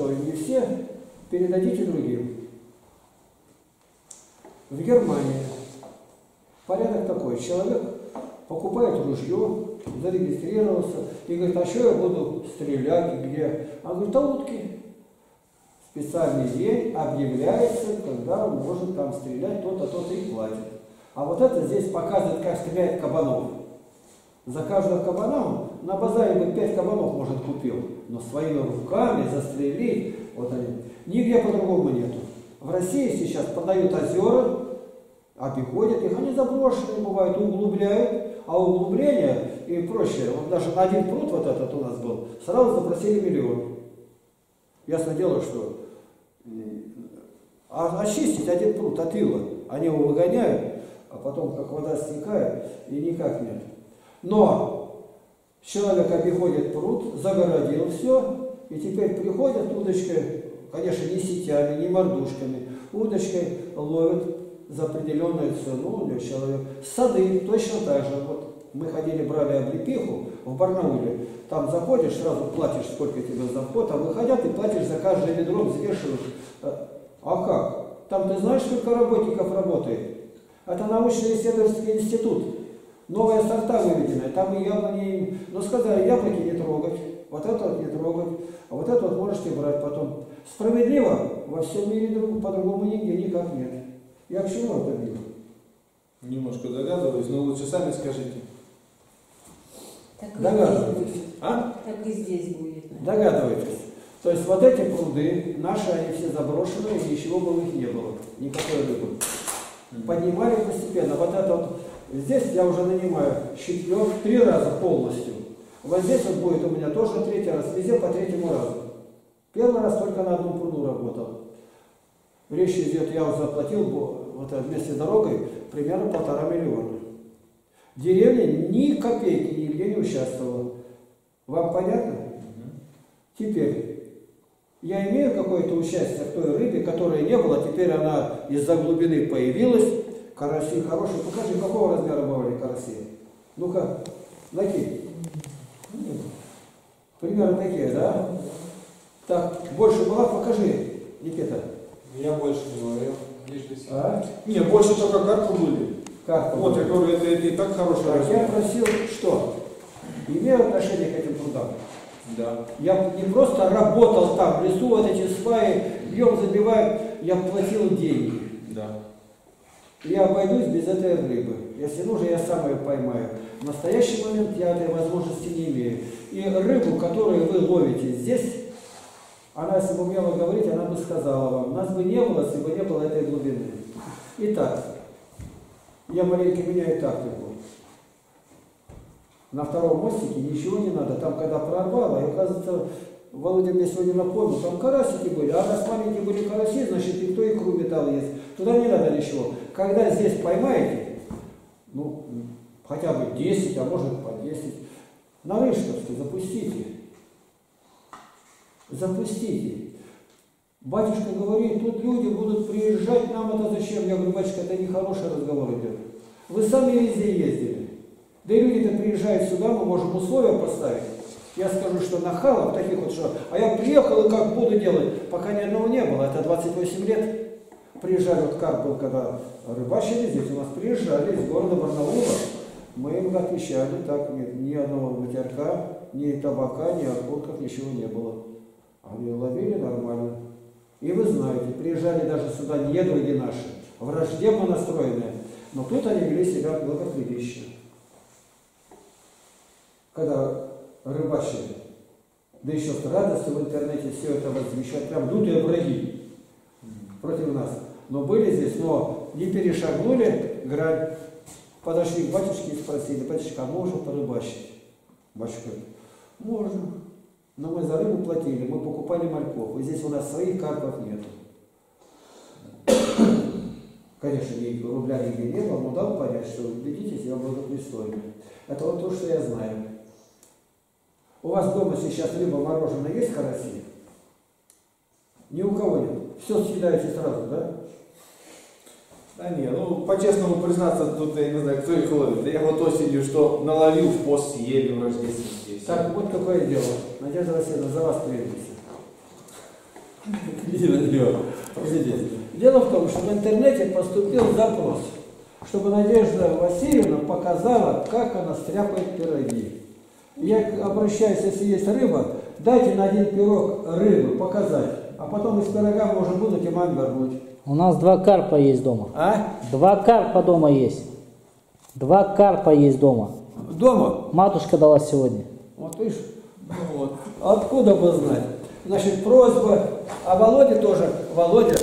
которые не все, передадите другим. В Германии порядок такой. Человек покупает ружье, зарегистрировался и говорит, а что я буду стрелять, где? А говорит, а утки. Специальный день объявляется, когда он может там стрелять, то-то, то-то и платит. А вот это здесь показывает, как стреляет кабанов. За каждого кабана на базаре бы 5 кабанов, может, купил, но своими руками застрелить, вот они. Нигде по-другому нету. В России сейчас продают озера, обиходят их, они заброшенные бывают, углубляют, а углубление и проще. Вот даже на один пруд вот этот у нас был, сразу запросили 1 миллион. Ясно дело, что очистить один пруд от ила, они его выгоняют, а потом как вода стекает и никак нет. Но человек обиходит пруд, загородил все, и теперь приходят удочкой, конечно, не сетями, не мордушками, удочкой ловят за определенную цену для человека. Сады точно так же. Вот мы ходили, брали облепиху в Барнауле, там заходишь, сразу платишь, сколько тебе за вход, а выходя, ты платишь за каждое ведро, взвешиваешь. А как? Там ты знаешь, сколько работников работает? Это научно-исследовательский институт. Новая сорта выведенная, там и яблони, но сказали, яблоки не трогать, вот это вот не трогать, а вот это вот можете брать потом. Справедливо во всем мире по-другому нигде никак нет. Я к чему это вижу? Немножко догадываюсь, но лучше сами скажите. Так догадывайтесь. А? Так и здесь будет. Догадывайтесь. То есть вот эти пруды, наши, они все заброшены, и ничего было их не было. Никакой рыбы. Поднимали постепенно. Вот это вот. Здесь я уже нанимаю щитье 3 раза полностью. Вот здесь вот будет у меня тоже 3-й раз. Везде по 3-му разу. 1-й раз только на одном пруду работал. Речь идет, я уже заплатил вот, вместе с дорогой примерно 1,5 миллиона. Деревня ни копейки нигде не участвовала. Вам понятно? Теперь, я имею какое-то участие в той рыбе, которой не было, теперь она из-за глубины появилась. Караси хорошие. Покажи, какого размера бывали караси? Ну-ка, ноги. Примерно такие, да? Так, больше была? Покажи, Никита. Я больше не ловил. А? Нет, больше только карпы были. Карпы. Вот, я говорю, это и так хорошая рыба. Я просил, что? Имею отношение к этим трудам? Да. Я не просто работал там, в лесу, вот эти сваи, бьем, забиваем, я платил деньги. Да. Я обойдусь без этой рыбы. Если нужно, я сам ее поймаю. В настоящий момент я этой возможности не имею. И рыбу, которую вы ловите здесь, она, если бы умела говорить, она бы сказала вам. Нас бы не было, если бы не было этой глубины. Итак, я маленько меняю тактику. На 2-м мостике ничего не надо. Там, когда прорвало, и, оказывается, Володя мне сегодня напомнил, там карасики были, а раз маленькие были караси, значит, никто икру металл ест. Туда не надо ничего. Когда здесь поймаете, ну, хотя бы 10, а может по 10, на рыжковке запустите. Запустите. Батюшка говорит, тут люди будут приезжать, нам это зачем? Я говорю, батюшка, это нехороший разговор идет. Вы сами везде ездили. Да и люди-то приезжают сюда, мы можем условия поставить. Я скажу, что нахалов таких вот, что... А я приехал и как буду делать? Пока ни одного не было, это 28 лет. Приезжали, вот как был, когда рыбачили здесь, у нас приезжали из города Барнаула. Мы им отвечали, так, нет, ни одного матерка, ни табака, ни окурков, ничего не было. Они ловили нормально. И вы знаете, приезжали даже сюда недруги наши, враждебно настроенные, но тут они вели себя благоприлично. Когда рыбачили, да еще с радостью в интернете все это возмещают, прям дутые враги против нас. Но были здесь, но не перешагнули грань. Подошли к батюшке и спросили, батюшка, а можно порыбачить? Батюшка говорит, можно. Но мы за рыбу платили, мы покупали мальков, и здесь у нас своих карпов нету. Конечно, ни рубля нигде не было, но дал понять, что убедитесь, я буду пристойный. Это вот то, что я знаю. У вас дома сейчас рыба мороженая есть, караси? Ни у кого нет. Все съедаете сразу, да? Да нет, ну по-честному признаться, тут я не знаю, кто их ловит. Я вот осенью, что наловил в пост, съели в Рождество. Так, вот какое дело. Надежда Васильевна, за вас приедется. Дело в том, что в интернете поступил запрос, чтобы Надежда Васильевна показала, как она стряпает пироги. Я обращаюсь, если есть рыба, дайте на один пирог рыбы показать, а потом из пирога можно будет и маме вернуть. У нас 2 карпа есть дома. А? 2 карпа дома есть. 2 карпа есть дома. Дома? Матушка дала сегодня. Вот видишь, вот. Откуда бы знать? Значит, просьба, а Володя тоже, Володя,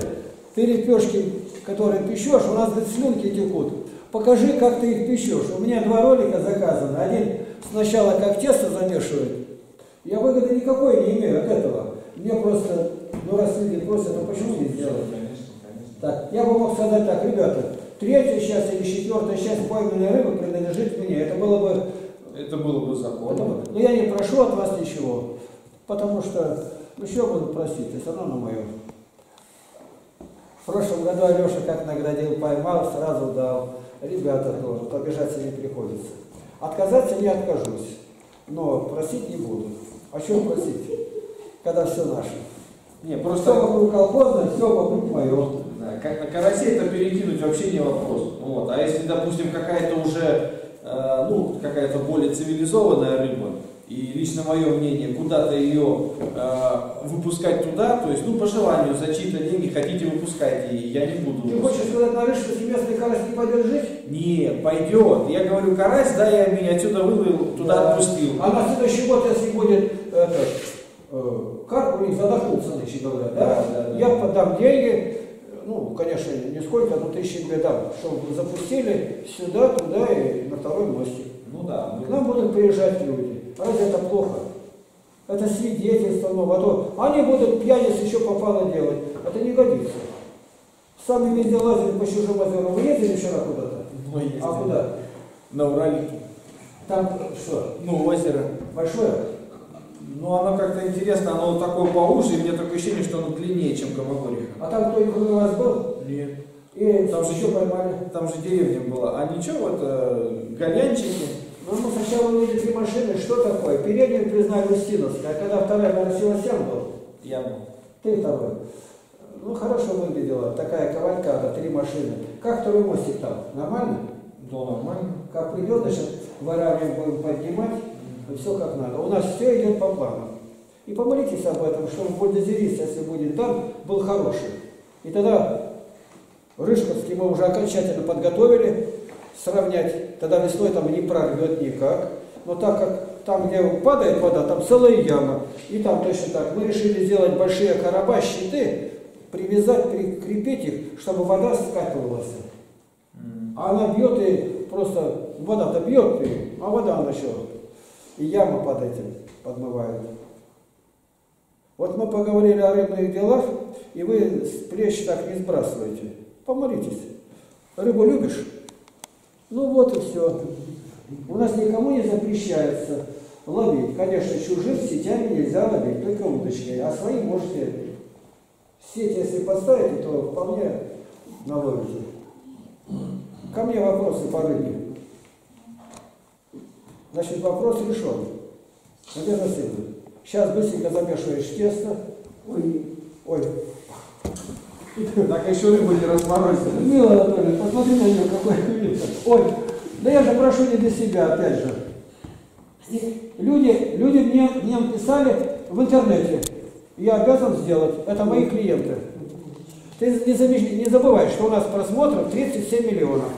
ты лепешки, которые печешь, у нас, говорит, слюнки текут. Покажи, как ты их печешь. У меня 2 ролика заказаны. Один сначала как тесто замешивает. Я выгоды никакой не имею от этого. Мне просто, ну раз люди просят, ну почему не сделать? Так, я бы мог сказать так, ребята, 3-я часть или 4-я часть пойменной рыбы принадлежит мне. Это было бы законно. Но я не прошу от вас ничего. Потому что еще буду просить, и все равно на моем. В прошлом году Алеша как наградил, поймал, сразу дал. Ребята тоже, вот обижаться не приходится. Отказаться не откажусь, но просить не буду. О чем просить, когда все наше? Не, просто... Все вокруг колхозное, все вокруг мое. Да, как на карасе это перекинуть вообще не вопрос. Вот. А если, допустим, какая-то уже, какая-то более цивилизованная рыба, и лично мое мнение, куда-то ее выпускать туда, то есть, ну, по желанию, за чьи-то деньги хотите выпускать, и я не буду. Ты хочешь сказать, на рыжу, что местный карась не пойдет жить? Не, пойдет. Я говорю, карась, да, я меня отсюда выловил, туда отпустил. А на следующий год, если будет карп, у них задохнулся, значит, говорят, да? Я подам деньги, ну, конечно, нисколько, но 1000 рублей дам, чтобы запустили сюда, туда и на второй мостик. Ну да. К нам будут приезжать люди. Разве это плохо? Это свидетельство новое. А то они будут пьяниц еще попало делать. Это не годится. Сами везде лазили по чужим озерам. Вы ездили вчера куда-то? Ну, ездили. А куда? На Уралике. Там что? Ну, озеро. Большое? Ну, оно как-то интересно. Оно вот такое поуже. И мне такое ощущение, что оно длиннее, чем Голгофский. А там кто-нибудь у вас был? Нет. И там же еще поймали? Там же деревня была. А ничего, вот голянчики. Но мы сначала увидели машины, что такое? Переднюю признали Устиновской, а когда вторая поросила, сям был? Я был. Ты второй. Ну, хорошо выглядела такая кавалькада, 3 машины. Как второй мостик там? Нормально? Да, нормально. Как придет, значит, варами будем поднимать, и все как надо. У нас все идет по плану. И помолитесь об этом, чтобы бульдозерист, если будет там, был хороший. И тогда Рыжковский мы уже окончательно подготовили, сравнять, тогда весной там не прорвет никак, но так как там, где падает вода, там целая яма, и там точно так. Мы решили сделать большие короба, щиты, привязать, прикрепить их, чтобы вода скатывалась. А она бьет и просто, вода-то бьет, а вода она еще, и яма под этим подмывает. Вот мы поговорили о рыбных делах, и вы с плеч так не сбрасываете. Помолитесь. Рыбу любишь? Ну вот и все. У нас никому не запрещается ловить. Конечно, чужим сетями нельзя ловить, только удочкой. А свои можете сеть, если поставите, то вполне наловите. Ко мне вопросы по рыбе. Значит, вопрос решен. Надежда Васильевна, сейчас быстренько замешиваешь тесто. Ой, ой. Так еще рыбу не разморозили. Мила Анатольевна, посмотри на нее, какой вид. Ой, да я же прошу не для себя, опять же. Люди мне написали в интернете. Я обязан сделать. Это мои клиенты. Ты не забывай, что у нас просмотров 37 миллионов.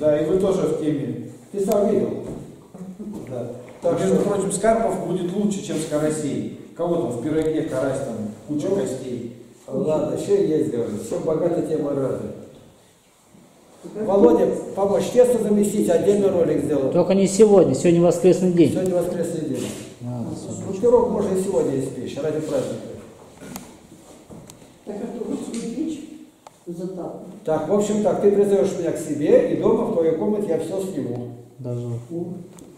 Да, и вы тоже в теме. Ты сам видел. Да. Так, между прочим, с карпов будет лучше, чем с карасей. Кого там в пироге карась, там куча костей. Ладно, все есть, говорю, все богато тема рады. Володя, помочь тесто заместить, отдельный ролик сделал. Только не сегодня, сегодня воскресный день. Сегодня воскресный день. Пирог можно и сегодня испечь, ради праздника. Так, а тут печь затапливать. Так, в общем так, ты призовешь меня к себе, и дома в твоей комнате я все сниму. Даже.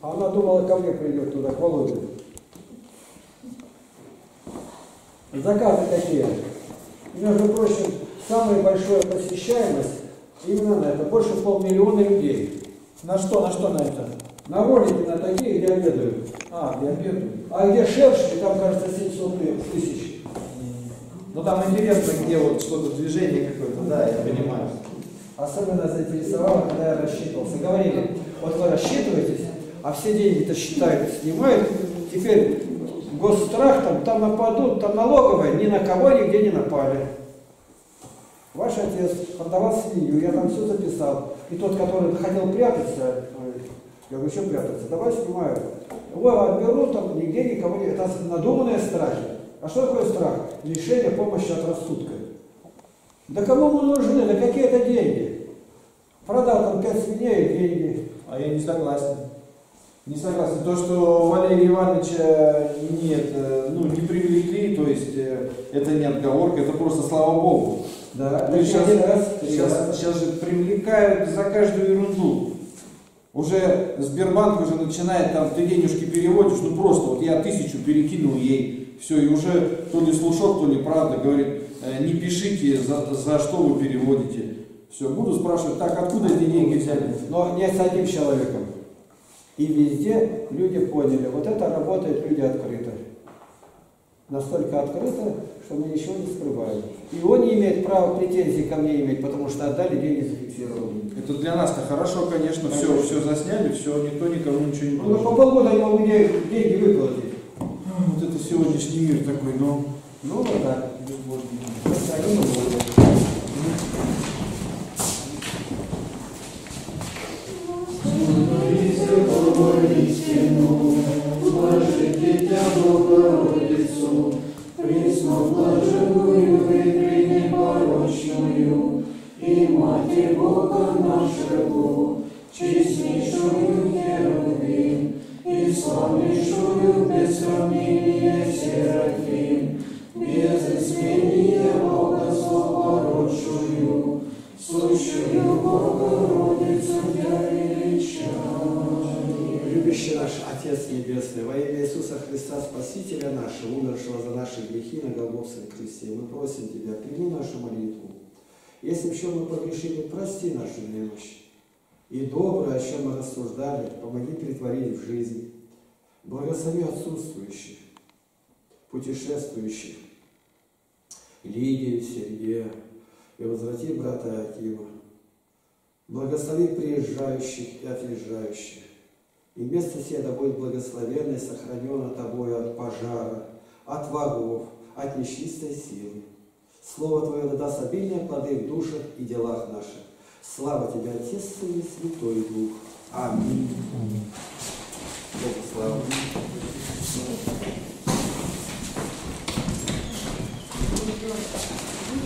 А она думала, ко мне придет туда, к Володе. Заказы какие? Между прочим, самая большая посещаемость именно на это. Больше 500 000 людей. На что на это? На ролики, на такие, где обедают. А, где шерсть, там, кажется, 700 тысяч. Ну там интересно, где вот что-то движение какое-то, да, я понимаю. Особенно заинтересовало, когда я рассчитывался. Говорили, вот вы рассчитываетесь, а все деньги-то считают, снимают, теперь госстрах, там нападут, там налоговая, ни на кого нигде не напали. Ваш отец продавал свинью, я там все записал. И тот, который хотел прятаться, я говорю, что прятаться, давай снимаю. Ой, отберу, там нигде никого нет. Это надуманные страхи. А что такое страх? Лишение помощи от рассудка. Да кому мы нужны, на какие-то деньги? Продал там 5 свиней и деньги. А я не согласен. Не согласен. То, что Валерия Ивановича нет, ну, не привлекли, то есть это не отговорка, это просто слава Богу. Да, сейчас же привлекают за каждую ерунду. Уже Сбербанк уже начинает, там ты денежки переводишь, ну просто вот я 1000 перекинул ей, все, и уже то ли слушок, то ли правда, говорит, не пишите, за что вы переводите. Все, буду спрашивать, так, откуда эти деньги взяли? Но не с одним человеком. И везде люди поняли, вот это работает, люди открыто. Настолько открыто, что мы ничего не скрываем. И он не имеет права претензий ко мне иметь, потому что отдали деньги зафиксированные. Это для нас-то хорошо, конечно, все, все засняли, все, никто никому ничего не получил. Ну, по полгода я у меня деньги выплатили. Вот это сегодняшний мир такой, но... Ну, вот так. Мы просим Тебя, прими нашу молитву. Если еще мы погрешили, прости нашу немощь. И доброе, о чем мы рассуждали, помоги притворить в жизнь. Благослови отсутствующих, путешествующих, Лидию, Сергея, и возврати брата Акива. Благослови приезжающих и отъезжающих. И место сие да будет благословенно и сохранено Тобою от пожара, от врагов, от нечистой силы. Слово Твое даст обильные плоды в душах и делах наших. Слава Тебе, Отец, Сын и Святой Дух. Аминь. Богу слава. Слава.